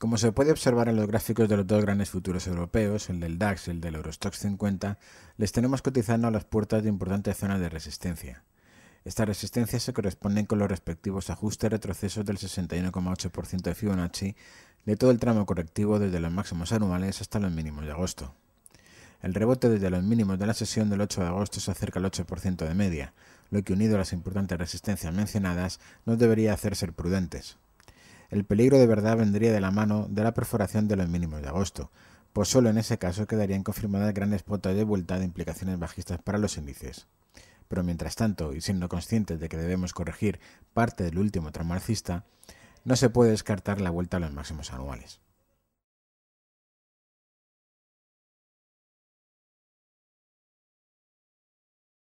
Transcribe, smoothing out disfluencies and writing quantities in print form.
Como se puede observar en los gráficos de los dos grandes futuros europeos, el del DAX y el del Euro Stoxx 50, les tenemos cotizando a las puertas de importantes zonas de resistencia. Estas resistencias se corresponden con los respectivos ajustes y retrocesos del 61,8% de Fibonacci de todo el tramo correctivo desde los máximos anuales hasta los mínimos de agosto. El rebote desde los mínimos de la sesión del 8 de agosto se acerca al 8% de media, lo que unido a las importantes resistencias mencionadas nos debería hacer ser prudentes. El peligro de verdad vendría de la mano de la perforación de los mínimos de agosto, pues solo en ese caso quedarían confirmadas grandes potas de vuelta de implicaciones bajistas para los índices. Pero mientras tanto, y siendo conscientes de que debemos corregir parte del último tramo alcista, no se puede descartar la vuelta a los máximos anuales.